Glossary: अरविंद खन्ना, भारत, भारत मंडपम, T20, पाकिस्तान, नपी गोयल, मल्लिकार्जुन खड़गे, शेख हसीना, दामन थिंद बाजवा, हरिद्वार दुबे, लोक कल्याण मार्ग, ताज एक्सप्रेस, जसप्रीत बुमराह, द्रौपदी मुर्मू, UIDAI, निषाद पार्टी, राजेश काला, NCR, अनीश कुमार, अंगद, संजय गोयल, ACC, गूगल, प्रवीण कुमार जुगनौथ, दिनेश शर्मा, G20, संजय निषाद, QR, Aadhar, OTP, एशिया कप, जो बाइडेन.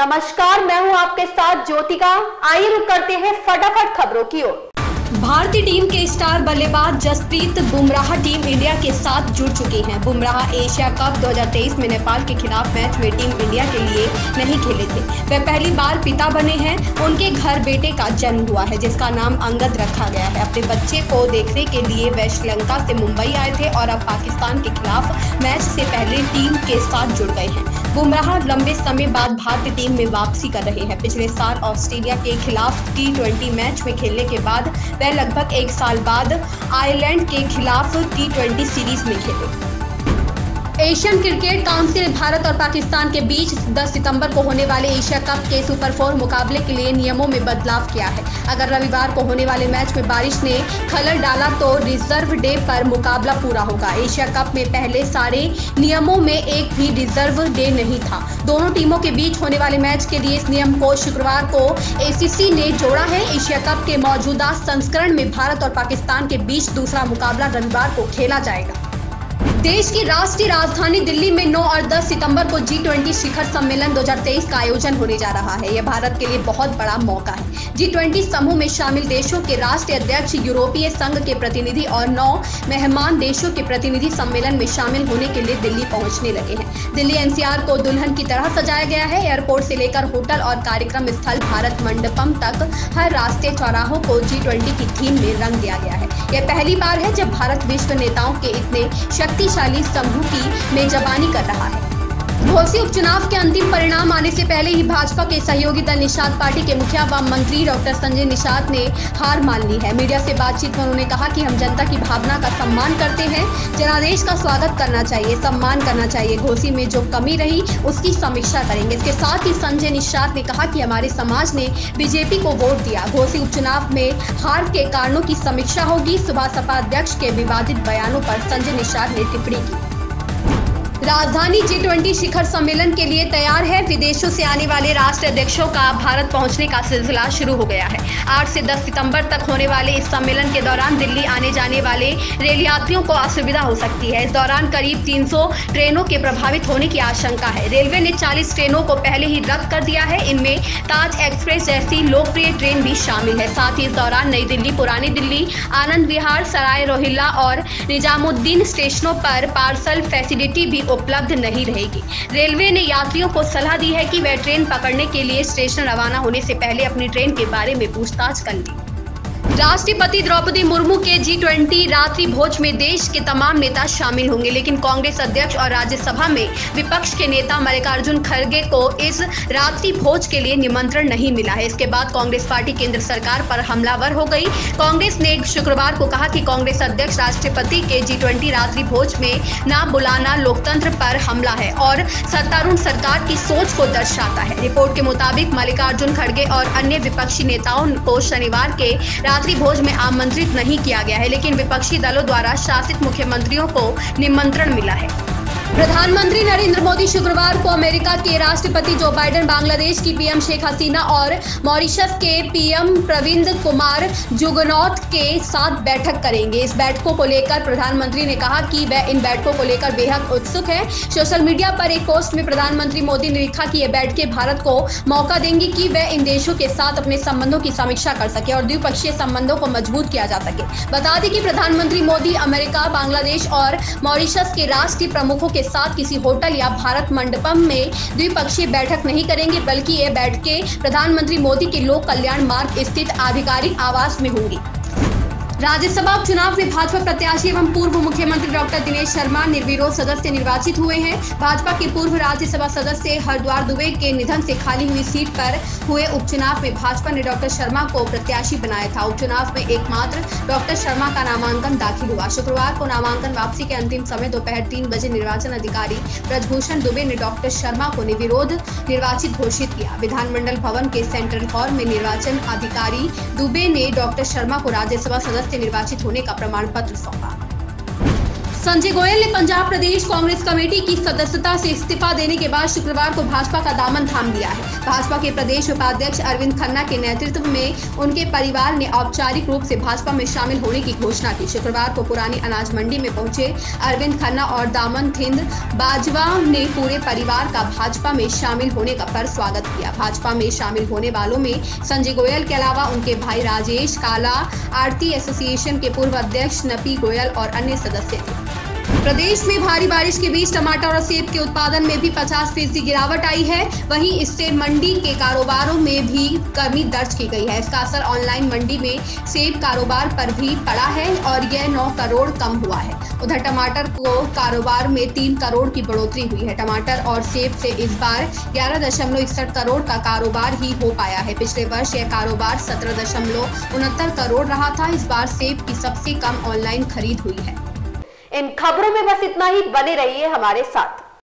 नमस्कार, मैं हूं आपके साथ ज्योतिका। आइए रुक करते हैं फटाफट खबरों की ओर। भारतीय टीम के स्टार बल्लेबाज जसप्रीत बुमराह टीम इंडिया के साथ जुड़ चुके हैं। बुमराह एशिया कप 2023 में नेपाल के खिलाफ मैच में टीम इंडिया के लिए नहीं खेले थे। वे पहली बार पिता बने हैं। उनके घर बेटे का जन्म हुआ है जिसका नाम अंगद रखा गया है। अपने बच्चे को देखने के लिए वे श्रीलंका से मुंबई आए थे और अब पाकिस्तान के खिलाफ मैच से पहले टीम के साथ जुड़ गए हैं। बुमराह लंबे समय बाद भारतीय टीम में वापसी कर रहे हैं। पिछले साल ऑस्ट्रेलिया के खिलाफ T20 मैच में खेलने के बाद वह लगभग एक साल बाद आयरलैंड के खिलाफ T20 सीरीज में खेले। एशियन क्रिकेट काउंसिल भारत और पाकिस्तान के बीच 10 सितंबर को होने वाले एशिया कप के सुपर 4 मुकाबले के लिए नियमों में बदलाव किया है। अगर रविवार को होने वाले मैच में बारिश ने खलल डाला तो रिजर्व डे पर मुकाबला पूरा होगा। एशिया कप में पहले सारे नियमों में एक भी रिजर्व डे नहीं था। दोनों टीमों के बीच होने वाले मैच के लिए इस नियम को शुक्रवार को ACC ने जोड़ा है। एशिया कप के मौजूदा संस्करण में भारत और पाकिस्तान के बीच दूसरा मुकाबला रविवार को खेला जाएगा। देश की राष्ट्रीय राजधानी दिल्ली में 9 और 10 सितंबर को G20 शिखर सम्मेलन 2023 का आयोजन होने जा रहा है। यह भारत के लिए बहुत बड़ा मौका है। G20 समूह में शामिल देशों के राष्ट्रीय अध्यक्ष, यूरोपीय संघ के प्रतिनिधि और 9 मेहमान देशों के प्रतिनिधि सम्मेलन में शामिल होने के लिए दिल्ली पहुंचने लगे हैं। दिल्ली NCR को दुल्हन की तरह सजाया गया है। एयरपोर्ट से लेकर होटल और कार्यक्रम स्थल भारत मंडपम तक हर रास्ते चौराहों को G20 की थीम में रंग दिया गया है। यह पहली बार है जब भारत विश्व नेताओं के इतने शक्तिशाली समूह की मेजबानी कर रहा है। घोसी उपचुनाव के अंतिम परिणाम आने से पहले ही भाजपा के सहयोगी दल निषाद पार्टी के मुखिया व मंत्री डॉक्टर संजय निषाद ने हार मान ली है। मीडिया से बातचीत में उन्होंने कहा कि हम जनता की भावना का सम्मान करते हैं, जनादेश का स्वागत करना चाहिए, सम्मान करना चाहिए। घोसी में जो कमी रही उसकी समीक्षा करेंगे। इसके साथ ही संजय निषाद ने कहा कि हमारे समाज ने बीजेपी को वोट दिया। घोसी उपचुनाव में हार के कारणों की समीक्षा होगी। सुबह सपा अध्यक्ष के विवादित बयानों पर संजय निषाद ने टिप्पणी की। राजधानी G20 शिखर सम्मेलन के लिए तैयार है। विदेशों से आने वाले राष्ट्र अध्यक्षों का भारत पहुंचने का सिलसिला शुरू हो गया है। 8 से 10 सितंबर तक होने वाले इस सम्मेलन के दौरान दिल्ली आने जाने वाले रेल यात्रियों को असुविधा हो सकती है। इस दौरान करीब 300 ट्रेनों के प्रभावित होने की आशंका है। रेलवे ने 40 ट्रेनों को पहले ही रद्द कर दिया है। इनमें ताज एक्सप्रेस जैसी लोकप्रिय ट्रेन भी शामिल है। साथ ही इस दौरान नई दिल्ली, पुरानी दिल्ली, आनंद विहार, सराय रोहिल्ला और निजामुद्दीन स्टेशनों पर पार्सल फैसिलिटी भी उपलब्ध नहीं रहेगी। रेलवे ने यात्रियों को सलाह दी है कि वे ट्रेन पकड़ने के लिए स्टेशन रवाना होने से पहले अपनी ट्रेन के बारे में पूछताछ कर लें। राष्ट्रपति द्रौपदी मुर्मू के G20 रात्रि भोज में देश के तमाम नेता शामिल होंगे, लेकिन कांग्रेस अध्यक्ष और राज्यसभा में विपक्ष के नेता मल्लिकार्जुन खड़गे को इस रात्रि भोज के लिए निमंत्रण नहीं मिला है। इसके बाद कांग्रेस पार्टी केंद्र सरकार पर हमलावर हो गई। कांग्रेस ने शुक्रवार को कहा कि कांग्रेस अध्यक्ष राष्ट्रपति के G20 रात्रि भोज में न बुलाना लोकतंत्र पर हमला है और सत्तारूढ़ सरकार की सोच को दर्शाता है। रिपोर्ट के मुताबिक मल्लिकार्जुन खड़गे और अन्य विपक्षी नेताओं को शनिवार के रात्रि भोज में आमंत्रित नहीं किया गया है, लेकिन विपक्षी दलों द्वारा शासित मुख्यमंत्रियों को निमंत्रण मिला है। प्रधानमंत्री नरेंद्र मोदी शुक्रवार को अमेरिका के राष्ट्रपति जो बाइडेन, बांग्लादेश की PM शेख हसीना और मॉरिशस के PM प्रवीण कुमार जुगनौथ के साथ बैठक करेंगे। इस बैठकों को लेकर प्रधानमंत्री ने कहा कि वह इन बैठकों को लेकर बेहद उत्सुक है। सोशल मीडिया पर एक पोस्ट में प्रधानमंत्री मोदी ने लिखा कि ये बैठकें भारत को मौका देंगी कि वह इन देशों के साथ अपने संबंधों की समीक्षा कर सके और द्विपक्षीय संबंधों को मजबूत किया जा सके। बता दें कि प्रधानमंत्री मोदी अमेरिका, बांग्लादेश और मॉरिशस के राष्ट्रीय प्रमुखों के साथ किसी होटल या भारत मंडपम में द्विपक्षीय बैठक नहीं करेंगे, बल्कि ये बैठकें प्रधानमंत्री मोदी के लोक कल्याण मार्ग स्थित आधिकारिक आवास में होंगी। राज्यसभा उपचुनाव में भाजपा प्रत्याशी एवं पूर्व मुख्यमंत्री डॉक्टर दिनेश शर्मा निर्विरोध सदस्य निर्वाचित हुए हैं। भाजपा के पूर्व राज्यसभा सदस्य हरिद्वार दुबे के निधन से खाली हुई सीट पर हुए उपचुनाव में भाजपा ने डॉक्टर शर्मा को प्रत्याशी बनाया था। उपचुनाव में एकमात्र डॉक्टर शर्मा का नामांकन दाखिल हुआ। शुक्रवार को नामांकन वापसी के अंतिम समय दोपहर 3 बजे निर्वाचन अधिकारी ब्रजभूषण दुबे ने डॉक्टर शर्मा को निर्विरोध निर्वाचित घोषित किया। विधानमंडल भवन के सेंट्रल हॉल में निर्वाचन अधिकारी दुबे ने डॉक्टर शर्मा को राज्यसभा सदस्य निर्वाचित होने का प्रमाण पत्र सौंपा। संजय गोयल ने पंजाब प्रदेश कांग्रेस कमेटी की सदस्यता से इस्तीफा देने के बाद शुक्रवार को भाजपा का दामन थाम लिया है। भाजपा के प्रदेश उपाध्यक्ष अरविंद खन्ना के नेतृत्व में उनके परिवार ने औपचारिक रूप से भाजपा में शामिल होने की घोषणा की। शुक्रवार को पुरानी अनाज मंडी में पहुंचे अरविंद खन्ना और दामन थिंद बाजवा ने पूरे परिवार का भाजपा में शामिल होने पर स्वागत किया। भाजपा में शामिल होने वालों में संजय गोयल के अलावा उनके भाई राजेश काला, आरती एसोसिएशन के पूर्व अध्यक्ष नपी गोयल और अन्य सदस्य थे। प्रदेश में भारी बारिश के बीच टमाटर और सेब के उत्पादन में भी 50% गिरावट आई है। वहीं इससे मंडी के कारोबारों में भी कमी दर्ज की गई है। इसका असर ऑनलाइन मंडी में सेब कारोबार पर भी पड़ा है और यह 9 करोड़ कम हुआ है। उधर टमाटर को कारोबार में 3 करोड़ की बढ़ोतरी हुई है। टमाटर और सेब से इस बार 11.61 करोड़ का कारोबार ही हो पाया है। पिछले वर्ष यह कारोबार 17.69 करोड़ रहा था। इस बार सेब की सबसे कम ऑनलाइन खरीद हुई है। इन खबरों में बस इतना ही। बने रहिए हमारे साथ।